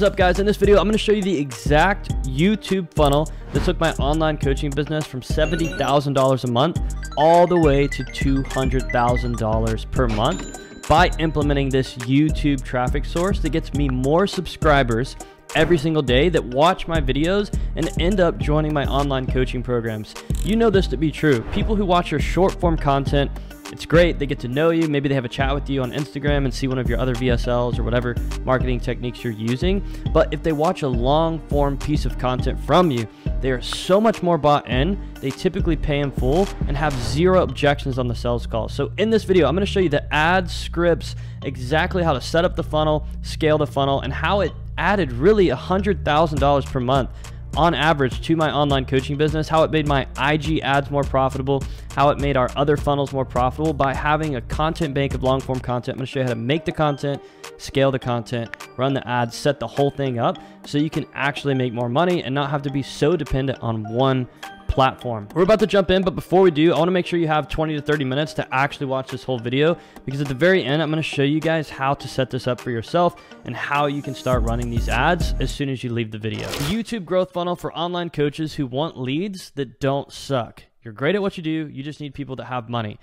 What is up, guys? In this video, I'm going to show you the exact YouTube funnel that took my online coaching business from $70,000 a month all the way to $200,000 per month by implementing this YouTube traffic source that gets me more subscribers every single day that watch my videos and end up joining my online coaching programs. You know this to be true. People who watch your short form content, it's great, they get to know you, maybe they have a chat with you on Instagram and see one of your other VSLs or whatever marketing techniques you're using. But if they watch a long form piece of content from you, they are so much more bought in, they typically pay in full and have zero objections on the sales call. So in this video, I'm gonna show you the ad scripts, exactly how to set up the funnel, scale the funnel, and how it added really $100,000 per month on average to my online coaching business, how it made my IG ads more profitable, how it made our other funnels more profitable by having a content bank of long form content. I'm gonna show you how to make the content, scale the content, run the ads, set the whole thing up so you can actually make more money and not have to be so dependent on one platform. We're about to jump in, but before we do, I want to make sure you have 20 to 30 minutes to actually watch this whole video, because at the very end, I'm going to show you guys how to set this up for yourself and how you can start running these ads as soon as you leave the video. The YouTube growth funnel for online coaches who want leads that don't suck. You're great at what you do. You just need people that have money.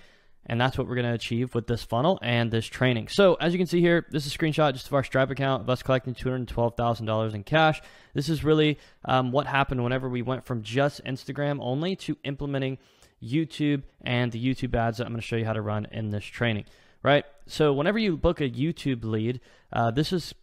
And that's what we're going to achieve with this funnel and this training. So as you can see here, this is a screenshot just of our Stripe account of us collecting $212,000 in cash. This is really what happened whenever we went from just Instagram only to implementing YouTube and the YouTube ads that I'm going to show you how to run in this training, right? So whenever you book a YouTube lead, this is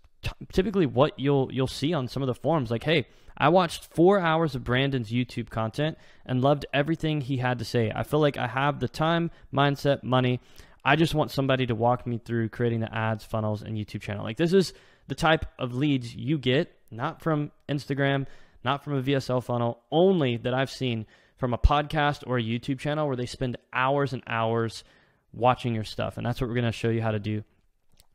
typically what you'll see on some of the forums, like, hey, I watched 4 hours of Brandon's YouTube content and loved everything he had to say. I feel like I have the time, mindset, money. I just want somebody to walk me through creating the ads, funnels, and YouTube channel. Like, this is the type of leads you get, not from Instagram, not from a VSL funnel, only that I've seen from a podcast or a YouTube channel where they spend hours and hours watching your stuff. And that's what we're going to show you how to do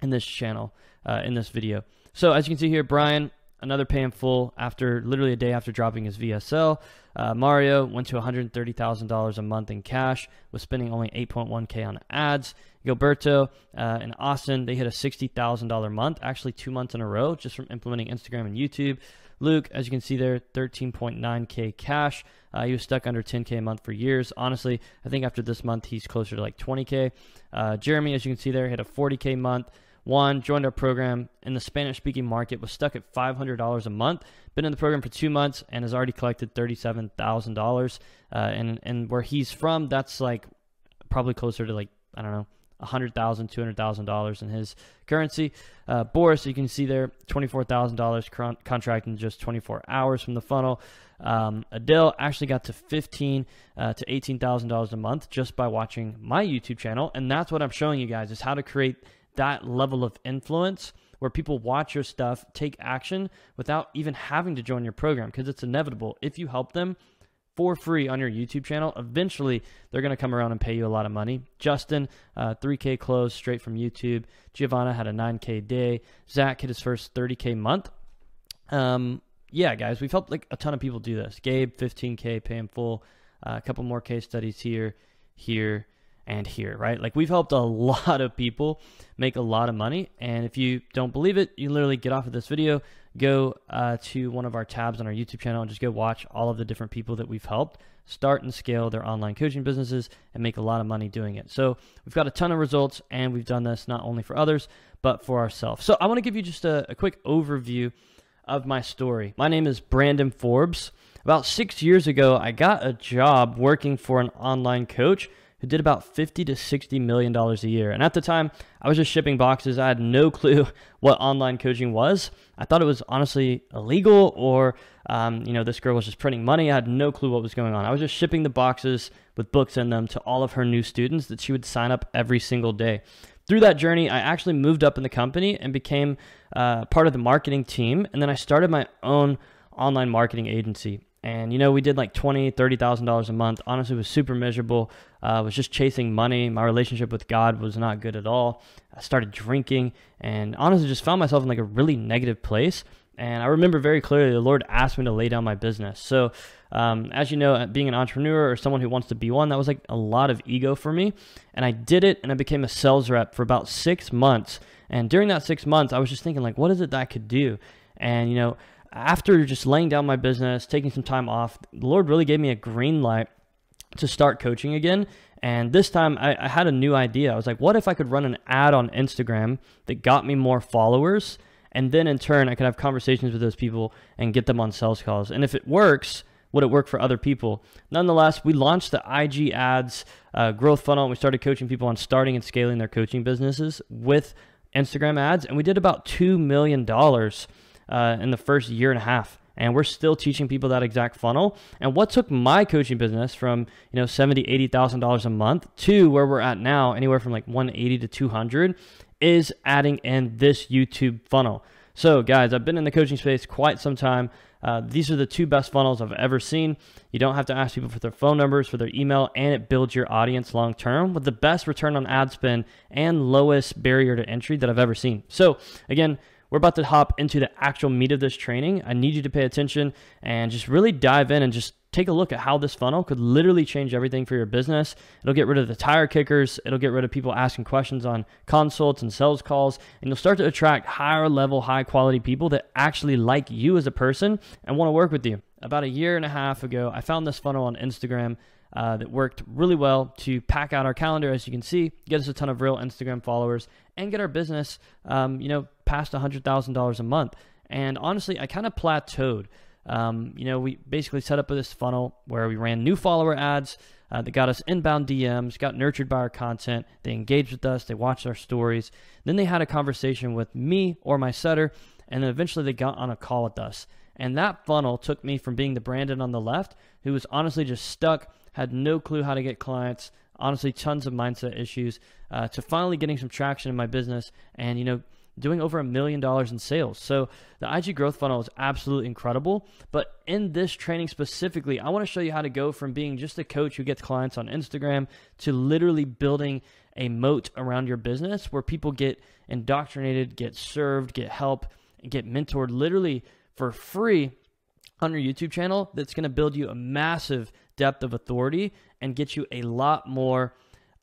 in this channel, in this video. So as you can see here, Brian, another pay in full after literally a day after dropping his VSL. Mario went to $130,000 a month in cash, was spending only 8.1K on ads. Gilberto and Austin, they hit a $60,000 month, actually 2 months in a row, just from implementing Instagram and YouTube. Luke, as you can see there, 13.9K cash. He was stuck under 10K a month for years. Honestly, I think after this month, he's closer to like 20K. Jeremy, as you can see there, hit a 40K month. Juan joined our program in the Spanish-speaking market, was stuck at $500 a month, been in the program for 2 months, and has already collected $37,000. And where he's from, that's like probably closer to like, I don't know, $100,000, $200,000 in his currency. Boris, you can see there, $24,000 contract in just 24 hours from the funnel. Adele actually got to $15,000 to $18,000 a month just by watching my YouTube channel. And that's what I'm showing you guys, is how to create that level of influence where people watch your stuff, take action without even having to join your program, because it's inevitable. If you help them for free on your YouTube channel, eventually they're going to come around and pay you a lot of money. Justin, 3K close straight from YouTube. Giovanna had a 9K day. Zach hit his first 30K month. Yeah, guys, we've helped like a ton of people do this. Gabe, 15K, pay in full. A couple more case studies here, and here, right? Like, we've helped a lot of people make a lot of money. And if you don't believe it, you literally get off of this video, go to one of our tabs on our YouTube channel and just go watch all of the different people that we've helped start and scale their online coaching businesses and make a lot of money doing it. So we've got a ton of results, and we've done this not only for others, but for ourselves. So I want to give you just a quick overview of my story. My name is Brandon Forbes. About 6 years ago, I got a job working for an online coach who did about $50 to $60 million a year. And at the time, I was just shipping boxes. I had no clue what online coaching was. I thought it was honestly illegal, or you know, this girl was just printing money. I had no clue what was going on. I was just shipping the boxes with books in them to all of her new students that she would sign up every single day. Through that journey, I actually moved up in the company and became part of the marketing team. And then I started my own online marketing agency. And, you know, we did like $20,000, $30,000 a month. Honestly, it was super miserable. I was just chasing money. My relationship with God was not good at all. I started drinking and honestly just found myself in like a really negative place. And I remember very clearly the Lord asked me to lay down my business. So as you know, being an entrepreneur or someone who wants to be one, that was like a lot of ego for me. And I did it, and I became a sales rep for about 6 months. And during that 6 months, I was just thinking, like, what is it that I could do? And, you know, after just laying down my business, taking some time off, the Lord really gave me a green light to start coaching again. And this time I had a new idea. I was like, what if I could run an ad on Instagram that got me more followers? And then in turn, I could have conversations with those people and get them on sales calls. And if it works, would it work for other people? Nonetheless, we launched the IG ads growth funnel, and we started coaching people on starting and scaling their coaching businesses with Instagram ads. And we did about $2 million in the first year and a half. And we're still teaching people that exact funnel. And what took my coaching business from, you know, $70,000, $80,000 a month to where we're at now, anywhere from like 180 to 200, is adding in this YouTube funnel. So guys, I've been in the coaching space quite some time. These are the two best funnels I've ever seen. You don't have to ask people for their phone numbers, for their email, and it builds your audience long-term with the best return on ad spend and lowest barrier to entry that I've ever seen. So again, we're about to hop into the actual meat of this training. I need you to pay attention and just really dive in and just take a look at how this funnel could literally change everything for your business. It'll get rid of the tire kickers. It'll get rid of people asking questions on consults and sales calls. And you'll start to attract higher level, high quality people that actually like you as a person and want to work with you. About a year and a half ago, I found this funnel on Instagram that worked really well to pack out our calendar, as you can see, get us a ton of real Instagram followers and get our business, you know, past $100,000 a month. And honestly, I kind of plateaued. You know, we basically set up this funnel where we ran new follower ads that got us inbound DMs, got nurtured by our content. They engaged with us. They watched our stories. Then they had a conversation with me or my setter, and then eventually they got on a call with us. And that funnel took me from being the Brandon on the left, who was honestly just stuck, had no clue how to get clients, honestly tons of mindset issues, to finally getting some traction in my business and, you know, doing over $1 million in sales. So the IG growth funnel is absolutely incredible. But in this training specifically, I want to show you how to go from being just a coach who gets clients on Instagram to literally building a moat around your business where people get indoctrinated, get served, get help, and get mentored literally for free on your YouTube channel. That's going to build you a massive depth of authority and get you a lot more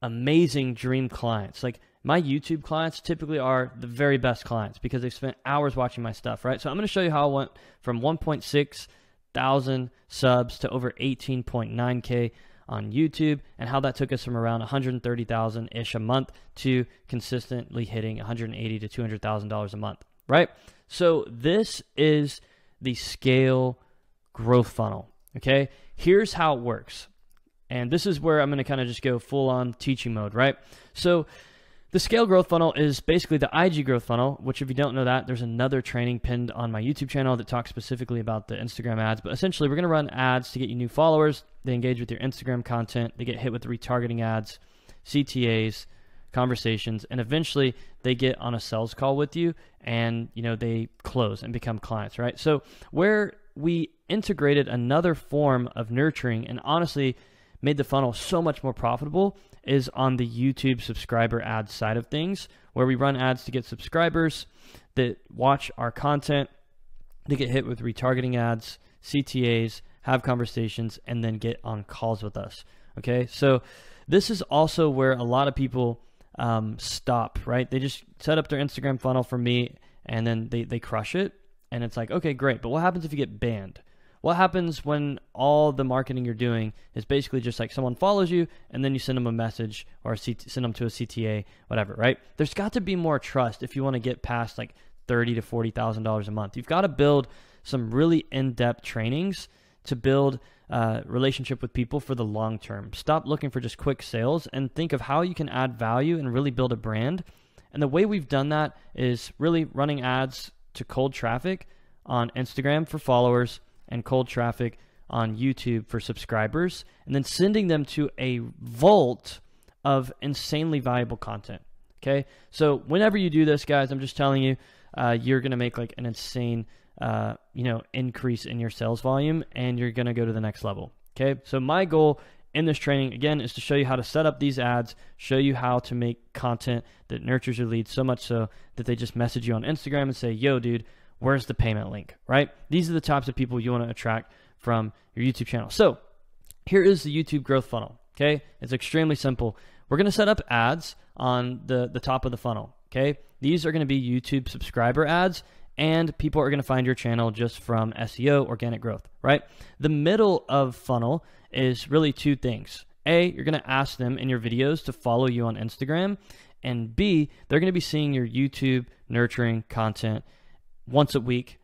amazing dream clients. Like, my YouTube clients typically are the very best clients because they've spent hours watching my stuff, right? So I'm going to show you how I went from 1.6 thousand subs to over 18.9K on YouTube, and how that took us from around 130,000-ish a month to consistently hitting $180,000 to $200,000 a month, right? So this is the scale growth funnel, okay? Here's how it works. And this is where I'm going to kind of just go full on teaching mode, right? So the scale growth funnel is basically the IG growth funnel, which, if you don't know that, there's another training pinned on my YouTube channel that talks specifically about the Instagram ads. But essentially, we're going to run ads to get you new followers. They engage with your Instagram content. They get hit with retargeting ads, CTAs, conversations, and eventually they get on a sales call with you and, you know, they close and become clients, right? So where we integrated another form of nurturing and honestly made the funnel so much more profitable is on the YouTube subscriber ad side of things, where we run ads to get subscribers that watch our content, they get hit with retargeting ads, CTAs, have conversations, and then get on calls with us, okay? So this is also where a lot of people stop, right? They just set up their Instagram funnel for me, and then they crush it, and it's like, okay, great, but what happens if you get banned? What happens when all the marketing you're doing is basically just like someone follows you and then you send them a message or send them to a CTA, whatever, right? There's got to be more trust if you want to get past like $30,000 to $40,000 a month. You've got to build some really in-depth trainings to build a relationship with people for the long term. Stop looking for just quick sales and think of how you can add value and really build a brand. And the way we've done that is really running ads to cold traffic on Instagram for followers and cold traffic on YouTube for subscribers, and then sending them to a vault of insanely valuable content, okay? So whenever you do this, guys, I'm just telling you, you're gonna make like an insane, you know, increase in your sales volume, and you're gonna go to the next level, okay? So my goal in this training, again, is to show you how to set up these ads, show you how to make content that nurtures your leads so much so that they just message you on Instagram and say, yo, dude, where's the payment link, right? These are the types of people you want to attract from your YouTube channel. So here is the YouTube growth funnel, okay? It's extremely simple. We're going to set up ads on the top of the funnel, okay? These are going to be YouTube subscriber ads and people are going to find your channel just from SEO, organic growth, right? The middle of funnel is really two things. A, you're going to ask them in your videos to follow you on Instagram, and B, they're going to be seeing your YouTube nurturing content once a week,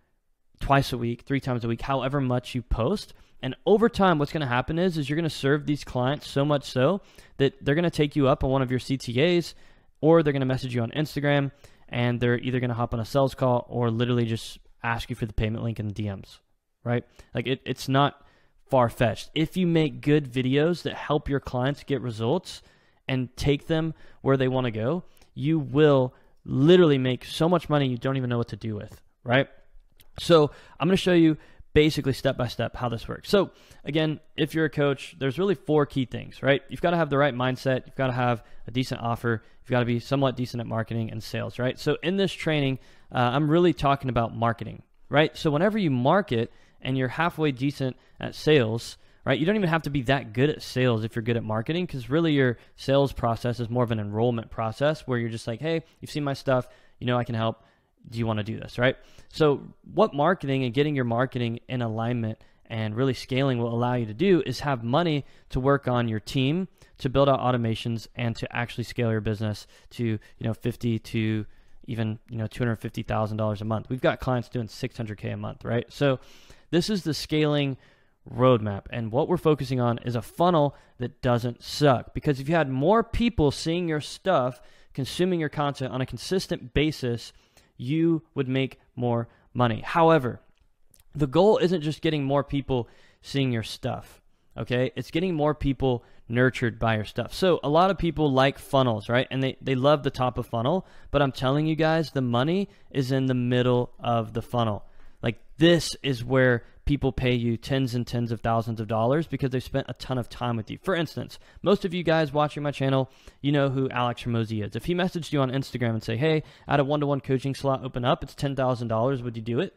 twice a week, three times a week, however much you post. And over time, what's going to happen is you're going to serve these clients so much so that they're going to take you up on one of your CTAs, or they're going to message you on Instagram, and they're either going to hop on a sales call or literally just ask you for the payment link in the DMs, right? Like it's not far-fetched. If you make good videos that help your clients get results and take them where they want to go, you will literally make so much money you don't even know what to do with, right? So I'm going to show you basically step-by-step how this works. So again, if you're a coach, there's really four key things, right? You've got to have the right mindset. You've got to have a decent offer. You've got to be somewhat decent at marketing and sales, right? So in this training, I'm really talking about marketing, right? So whenever you market and you're halfway decent at sales, right? You don't even have to be that good at sales if you're good at marketing, because really your sales process is more of an enrollment process where you're just like, hey, you've seen my stuff, you know I can help. Do you want to do this, right? So what marketing and getting your marketing in alignment and really scaling will allow you to do is have money to work on your team, to build out automations, and to actually scale your business to, you know, $50,000 to even, you know, $250,000 a month. We've got clients doing $600K a month, right? So this is the scaling roadmap, and what we're focusing on is a funnel that doesn't suck, because if you had more people seeing your stuff, consuming your content on a consistent basis, you would make more money. However, the goal isn't just getting more people seeing your stuff, okay? It's getting more people nurtured by your stuff. So a lot of people like funnels, right? And they love the top of funnel, but I'm telling you guys, the money is in the middle of the funnel. Like, this is where people pay you tens and tens of thousands of dollars because they spent a ton of time with you. For instance, most of you guys watching my channel, you know who Alex Ramosi is. If he messaged you on Instagram and say, hey, I had a one-to-one coaching slot open up, it's $10,000, would you do it?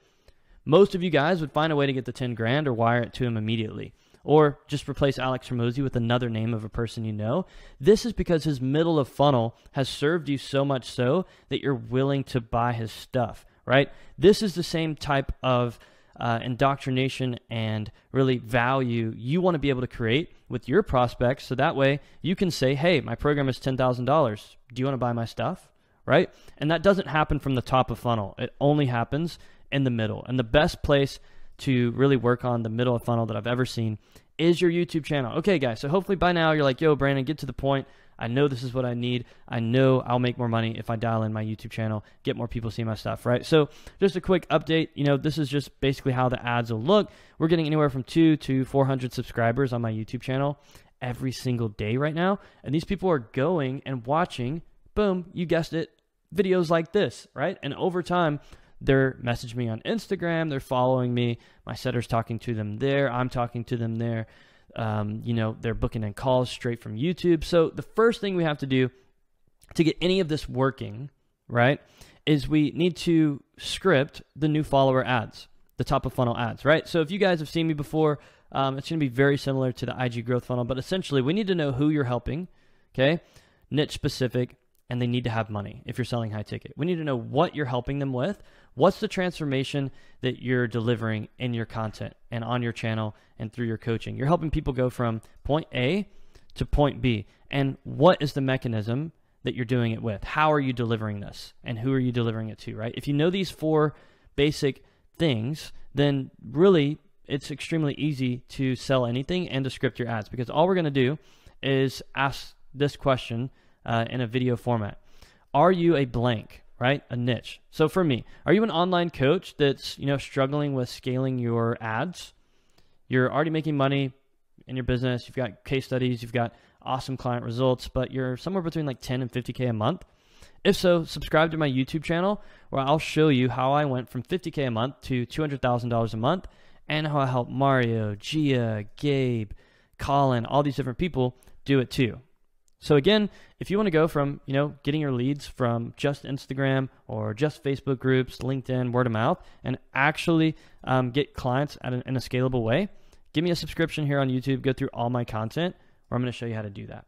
Most of you guys would find a way to get the 10 grand or wire it to him immediately, or just replace Alex Ramosi with another name of a person you know. This is because his middle of funnel has served you so much so that you're willing to buy his stuff, right? This is the same type of indoctrination and really value you want to be able to create with your prospects, so that way you can say, hey, my program is $10,000. Do you want to buy my stuff, right? And that doesn't happen from the top of funnel. It only happens in the middle. And the best place to really work on the middle of funnel that I've ever seen is your YouTube channel. Okay, guys, so hopefully by now you're like, yo, Brandon, get to the point. I know this is what I need. I know I'll make more money if I dial in my YouTube channel, get more people see my stuff, right? So just a quick update, you know, this is just basically how the ads will look. We're getting anywhere from 200 to 400 subscribers on my YouTube channel every single day right now. And these people are going and watching, boom, you guessed it, videos like this, right? And over time, they're messaging me on Instagram, they're following me, my setter's talking to them there, I'm talking to them there. You know, they're booking in calls straight from YouTube. So the first thing we have to do to get any of this working, right, is we need to script the new follower ads, the top of funnel ads, right? So if you guys have seen me before, it's going to be very similar to the IG growth funnel, but essentially we need to know who you're helping, okay? Niche specific, and they need to have money if you're selling high ticket. We need to know what you're helping them with. What's the transformation that you're delivering in your content and on your channel and through your coaching? You're helping people go from point A to point B. And what is the mechanism that you're doing it with? How are you delivering this? And who are you delivering it to, right? If you know these four basic things, then really it's extremely easy to sell anything and to script your ads, because all we're going to do is ask this question in a video format. Are you a blank, right? A niche. So for me, are you an online coach that's, you know, struggling with scaling your ads? You're already making money in your business. You've got case studies. You've got awesome client results, but you're somewhere between like 10 and 50K a month. If so, subscribe to my YouTube channel where I'll show you how I went from 50K a month to $200,000 a month, and how I helped Mario, Gia, Gabe, Colin, all these different people do it too. So again, if you want to go from, you know, getting your leads from just Instagram or just Facebook groups, LinkedIn, word of mouth, and actually get clients in a scalable way, give me a subscription here on YouTube. Go through all my content where I'm going to show you how to do that.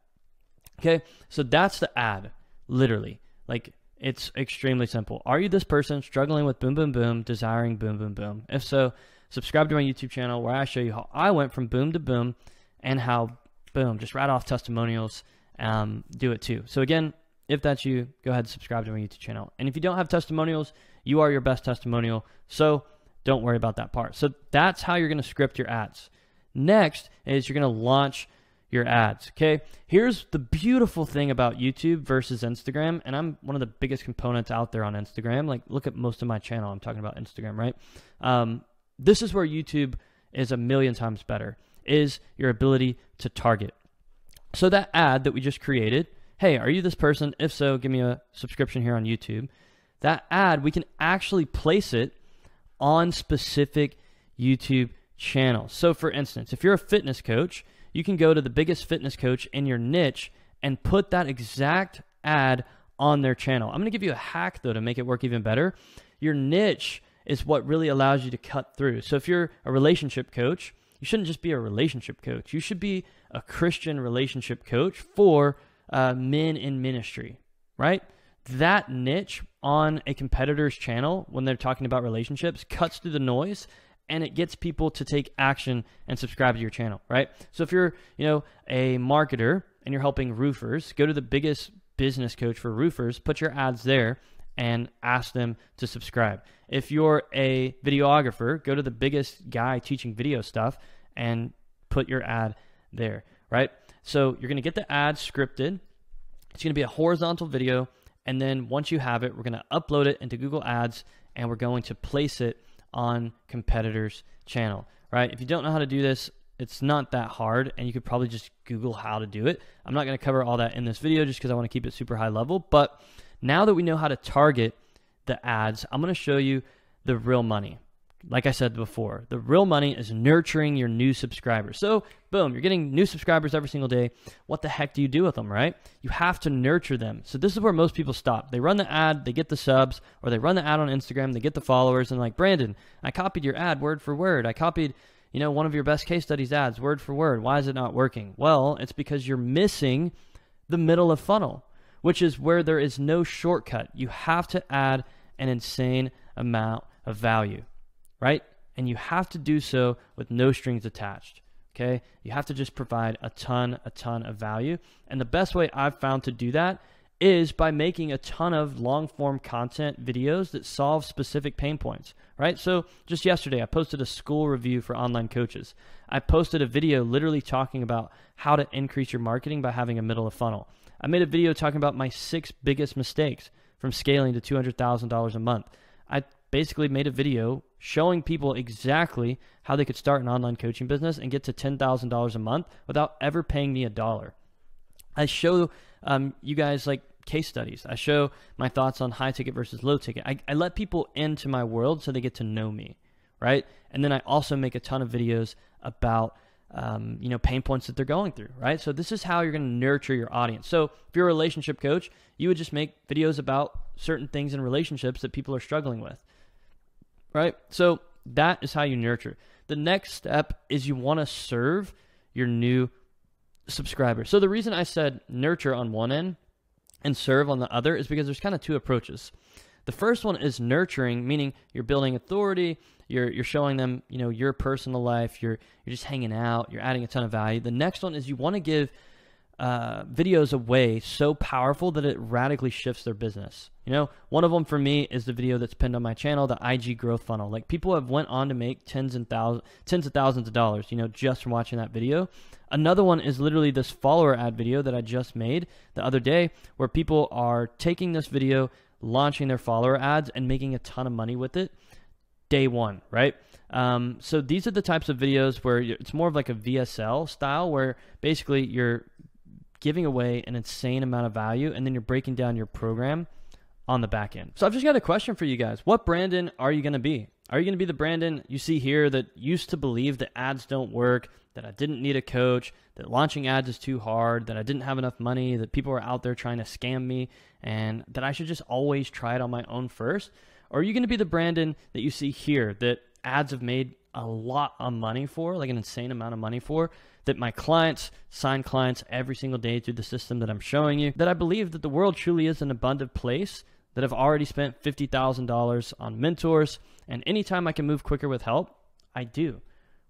Okay, so that's the ad, literally. Like, It's extremely simple. Are you this person struggling with boom, boom, boom, desiring boom, boom, boom? If so, subscribe to my YouTube channel where I show you how I went from boom to boom and how boom, just right off testimonials, do it too. So again, if that's you, go ahead and subscribe to my YouTube channel. And if you don't have testimonials, you are your best testimonial. So don't worry about that part. So that's how you're going to script your ads. Next is you're going to launch your ads. Okay. Here's the beautiful thing about YouTube versus Instagram. And I'm one of the biggest components out there on Instagram. Like, look at most of my channel. I'm talking about Instagram, right? This is where YouTube is a million times better, is your ability to target. So that ad that we just created, hey, are you this person? If so, give me a subscription here on YouTube. That ad, we can actually place it on specific YouTube channels. So for instance, if you're a fitness coach, you can go to the biggest fitness coach in your niche and put that exact ad on their channel. I'm going to give you a hack though to make it work even better. Your niche is what really allows you to cut through. So if you're a relationship coach, you shouldn't just be a relationship coach. You should be a Christian relationship coach for men in ministry, right? That niche on a competitor's channel when they're talking about relationships cuts through the noise and it gets people to take action and subscribe to your channel, right? So if you're, a marketer and you're helping roofers, go to the biggest business coach for roofers, put your ads there and ask them to subscribe. If you're a videographer, go to the biggest guy teaching video stuff and put your ad there, right? So you're going to get the ad scripted. It's going to be a horizontal video. And then once you have it, we're going to upload it into Google Ads and we're going to place it on competitors' channel, right? If you don't know how to do this, it's not that hard and you could probably just Google how to do it. I'm not going to cover all that in this video just because I want to keep it super high level. But now that we know how to target the ads, I'm going to show you the real money. Like I said before, the real money is nurturing your new subscribers. So boom, you're getting new subscribers every single day. What the heck do you do with them, right? You have to nurture them. So this is where most people stop. They run the ad, they get the subs, or they run the ad on Instagram, they get the followers, and like, Brandon, I copied your ad word for word. I copied, one of your best case studies ads word for word. Why is it not working? Well, it's because you're missing the middle of funnel, which is where there is no shortcut. You have to add an insane amount of value, right? And you have to do so with no strings attached, okay? You have to just provide a ton of value. And the best way I've found to do that is by making a ton of long-form content videos that solve specific pain points, right? So just yesterday, I posted a school review for online coaches. I posted a video literally talking about how to increase your marketing by having a middle of funnel. I made a video talking about my 6 biggest mistakes from scaling to $200,000 a month. I basically made a video showing people exactly how they could start an online coaching business and get to $10,000 a month without ever paying me $1. I show you guys like case studies. I show my thoughts on high ticket versus low ticket. I let people into my world so they get to know me, right? And then I also make a ton of videos about pain points that they're going through, right? So this is how you're going to nurture your audience. So if you're a relationship coach, you would just make videos about certain things in relationships that people are struggling with, right? So that is how you nurture. The next step is you want to serve your new subscriber. So the reason I said nurture on one end and serve on the other is because there's kind of two approaches. The first one is nurturing, meaning you're building authority, you're showing them, your personal life, you're just hanging out, you're adding a ton of value. The next one is you want to give videos away so powerful that it radically shifts their business. One of them for me is the video that's pinned on my channel, the IG growth funnel. Like, people have went on to make tens of thousands of dollars, just from watching that video. Another one is literally this follower ad video that I just made the other day, where people are taking this video, launching their follower ads and making a ton of money with it day one, right? So these are the types of videos where it's more of like a VSL style, where basically you're giving away an insane amount of value and then you're breaking down your program on the back end. So I've just got a question for you guys. What Brandon are you going to be? Are you going to be the Brandon you see here that used to believe that ads don't work, that I didn't need a coach, that launching ads is too hard, that I didn't have enough money, that people were out there trying to scam me, and that I should just always try it on my own first? Or are you going to be the Brandon that you see here that ads have made a lot of money for, like an insane amount of money for, that my clients sign clients every single day through the system that I'm showing you, that I believe that the world truly is an abundant place that have already spent $50,000 on mentors, and anytime I can move quicker with help, I do.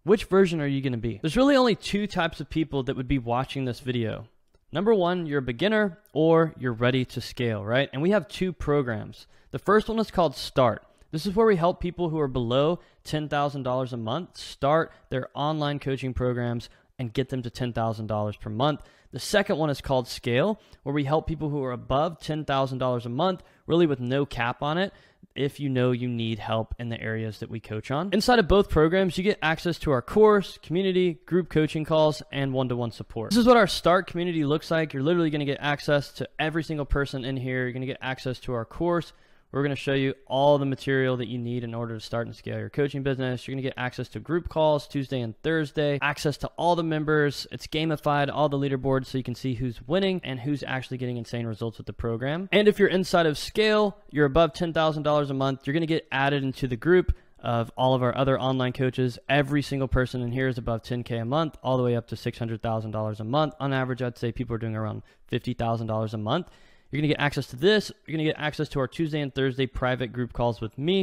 Which version are you gonna be? There's really only two types of people that would be watching this video. Number one, you're a beginner or you're ready to scale, right? And we have two programs. The first one is called Start. This is where we help people who are below $10,000 a month start their online coaching programs and get them to $10,000 per month. The second one is called Scale, where we help people who are above $10,000 a month, really with no cap on it, if you know you need help in the areas that we coach on. Inside of both programs, you get access to our course, community, group coaching calls, and one-to-one support. This is what our Start community looks like. You're literally gonna get access to every single person in here. You're gonna get access to our course. We're gonna show you all the material that you need in order to start and scale your coaching business. You're gonna get access to group calls Tuesday and Thursday, access to all the members. It's gamified, all the leaderboards, so you can see who's winning and who's actually getting insane results with the program. And if you're inside of Scale, you're above $10,000 a month, you're gonna get added into the group of all of our other online coaches. Every single person in here is above 10K a month, all the way up to $600,000 a month. On average, I'd say people are doing around $50,000 a month. You're gonna get access to this. You're gonna get access to our Tuesday and Thursday private group calls with me.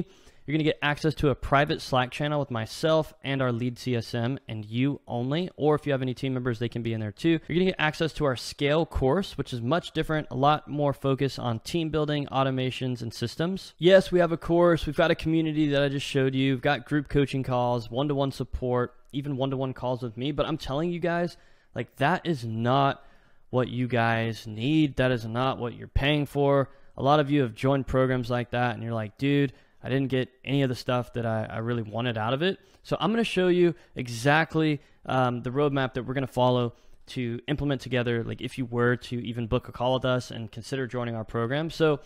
You're gonna get access to a private Slack channel with myself and our lead CSM and you only, or if you have any team members, they can be in there too. You're gonna get access to our Scale course, which is much different, a lot more focus on team building, automations, and systems. Yes, we have a course, we've got a community that I just showed you, we've got group coaching calls, one-to-one support, even one-to-one calls with me, but I'm telling you guys, like, that is not what you guys need. That is not what you're paying for. A lot of you have joined programs like that and you're like, dude, I didn't get any of the stuff that I really wanted out of it. So I'm going to show you exactly the roadmap that we're going to follow to implement together, like if you were to even book a call with us and consider joining our program. So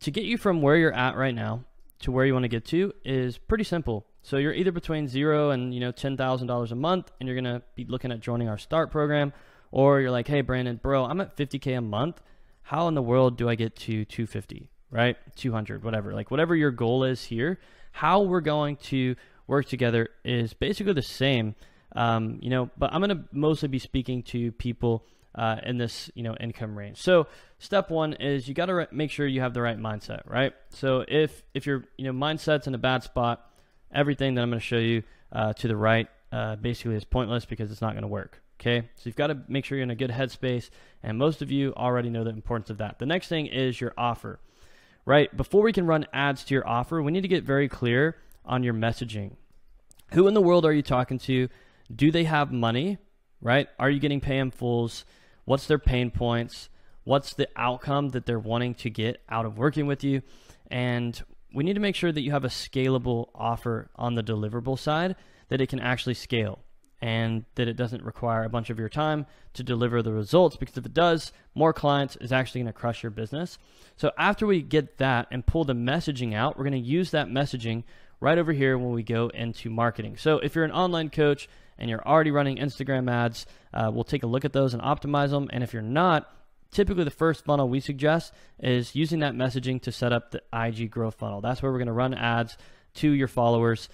to get you from where you're at right now to where you want to get to is pretty simple. So you're either between zero and, you know, $10,000 a month, and you're going to be looking at joining our Start program. Or you're like, hey, Brandon, bro, I'm at 50K a month. How in the world do I get to 250, right? 200, whatever. Like, whatever your goal is here, how we're going to work together is basically the same, you know, but I'm going to mostly be speaking to people in this, you know, income range. So step one is you got to make sure you have the right mindset, right? So if your, you know, mindset's in a bad spot, everything that I'm going to show you to the right basically is pointless because it's not going to work. Okay, so you've got to make sure you're in a good headspace, and most of you already know the importance of that. The next thing is your offer, right? Before we can run ads to your offer, we need to get very clear on your messaging. Who in the world are you talking to? Do they have money, right? Are you getting pay in fulls? What's their pain points? What's the outcome that they're wanting to get out of working with you? And we need to make sure that you have a scalable offer on the deliverable side, that it can actually scale, and that it doesn't require a bunch of your time to deliver the results, because if it does, more clients is actually going to crush your business. So after we get that and pull the messaging out, we're going to use that messaging right over here when we go into marketing. So if you're an online coach and you're already running Instagram ads, we'll take a look at those and optimize them. And if you're not, typically the first funnel we suggest is using that messaging to set up the IG growth funnel. That's where we're going to run ads to your followers,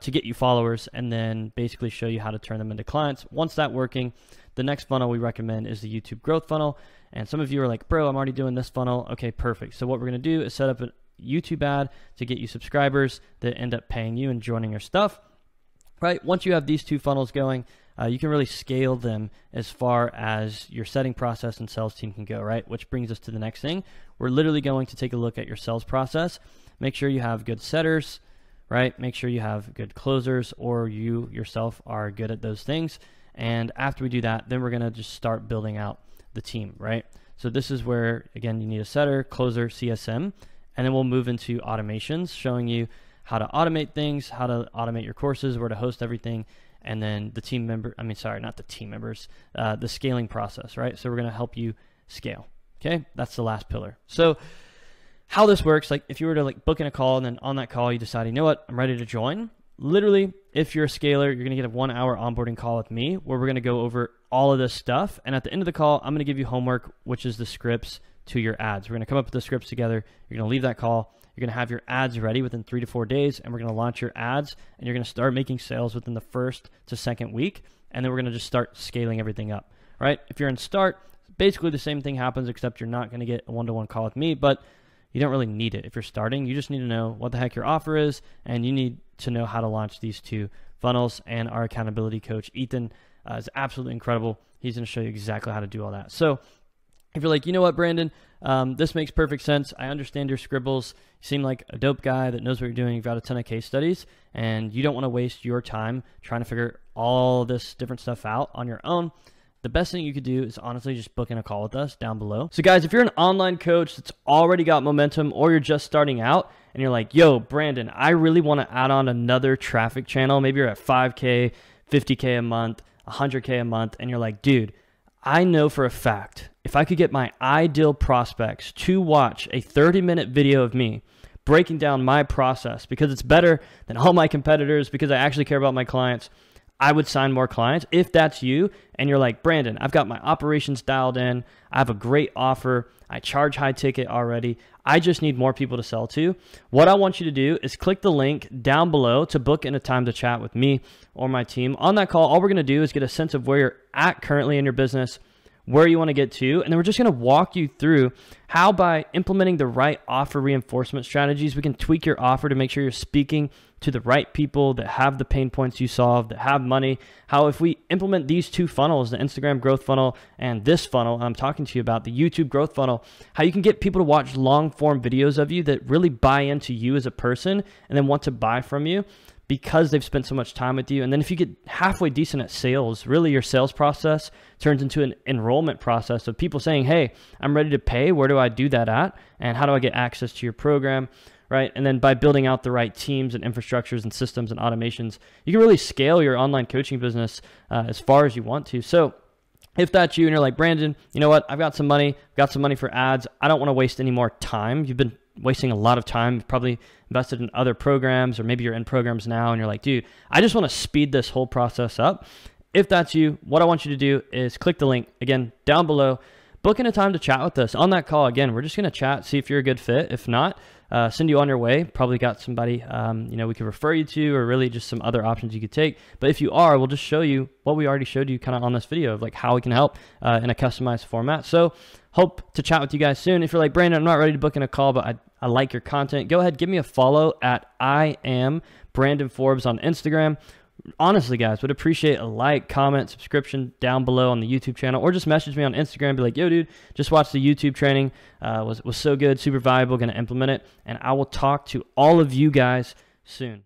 to get you followers, and then basically show you how to turn them into clients. Once that's working, the next funnel we recommend is the YouTube growth funnel. And some of you are like, bro, I'm already doing this funnel. Okay, perfect. So what we're going to do is set up a YouTube ad to get you subscribers that end up paying you and joining your stuff, right? Once you have these two funnels going, you can really scale them as far as your setting process and sales team can go, right? Which brings us to the next thing. We're literally going to take a look at your sales process. Make sure you have good setters, right? Make sure you have good closers, or you yourself are good at those things. And after we do that, then we're going to just start building out the team, right? So this is where, again, you need a setter, closer, CSM, and then we'll move into automations, showing you how to automate things, how to automate your courses, where to host everything, and then the team member, I mean, sorry, not the team members, the scaling process, right? So we're going to help you scale. Okay. That's the last pillar. So how this works, like if you were to like book in a call, and then on that call you decide, you know what, I'm ready to join. Literally, if you're a scaler, you're gonna get a 1 hour onboarding call with me where we're gonna go over all of this stuff. And at the end of the call, I'm gonna give you homework, which is the scripts to your ads. We're gonna come up with the scripts together. You're gonna leave that call. You're gonna have your ads ready within 3 to 4 days, and we're gonna launch your ads, and you're gonna start making sales within the 1st to 2nd week. And then we're gonna just start scaling everything up, right? If you're in Start, basically the same thing happens, except you're not gonna get a one-to-one call with me, but You don't really need it if you're starting. You just need to know what the heck your offer is, and you need to know how to launch these two funnels. And our accountability coach, Ethan, is absolutely incredible. He's going to show you exactly how to do all that. So if you're like, you know what, Brandon, this makes perfect sense. I understand your scribbles. You seem like a dope guy that knows what you're doing. You've got a ton of case studies, and you don't want to waste your time trying to figure all this different stuff out on your own. The best thing you could do is honestly just book in a call with us down below. So guys, if you're an online coach that's already got momentum, or you're just starting out and you're like, yo, Brandon, I really want to add on another traffic channel. Maybe you're at 5K, 50K a month, 100K a month. And you're like, dude, I know for a fact, if I could get my ideal prospects to watch a 30-minute video of me breaking down my process because it's better than all my competitors, because I actually care about my clients, I would sign more clients. If that's you and you're like, Brandon, I've got my operations dialed in. I have a great offer. I charge high ticket already. I just need more people to sell to. What I want you to do is click the link down below to book in a time to chat with me or my team. On that call, all we're going to do is get a sense of where you're at currently in your business, where you want to get to, and then we're just going to walk you through how, by implementing the right offer reinforcement strategies, we can tweak your offer to make sure you're speaking to the right people that have the pain points you solve, that have money. How, if we implement these two funnels, the Instagram growth funnel and this funnel I'm talking to you about, the YouTube growth funnel, how you can get people to watch long form videos of you that really buy into you as a person and then want to buy from you, because they've spent so much time with you. And then if you get halfway decent at sales, really your sales process turns into an enrollment process of people saying, hey, I'm ready to pay. Where do I do that at? And how do I get access to your program, right? And then by building out the right teams and infrastructures and systems and automations, you can really scale your online coaching business as far as you want to. So if that's you and you're like, Brandon, you know what? I've got some money. I've got some money for ads. I don't want to waste any more time. You've been wasting a lot of time. You've probably invested in other programs, or maybe you're in programs now and you're like, dude, I just want to speed this whole process up. If that's you, what I want you to do is click the link again down below, book in a time to chat with us. On that call, again, we're just going to chat, see if you're a good fit. If not, send you on your way. Probably got somebody, you know, we could refer you to, or really just some other options you could take. But if you are, we'll just show you what we already showed you kind of on this video of like how we can help in a customized format. So hope to chat with you guys soon. If you're like, Brandon, I'm not ready to book in a call, but I like your content, go ahead, give me a follow at I am Brandon Forbes on Instagram. Honestly, guys, would appreciate a like, comment, subscription down below on the YouTube channel, or just message me on Instagram and be like, yo, dude, just watched the YouTube training. Was so good, super valuable, going to implement it. And I will talk to all of you guys soon.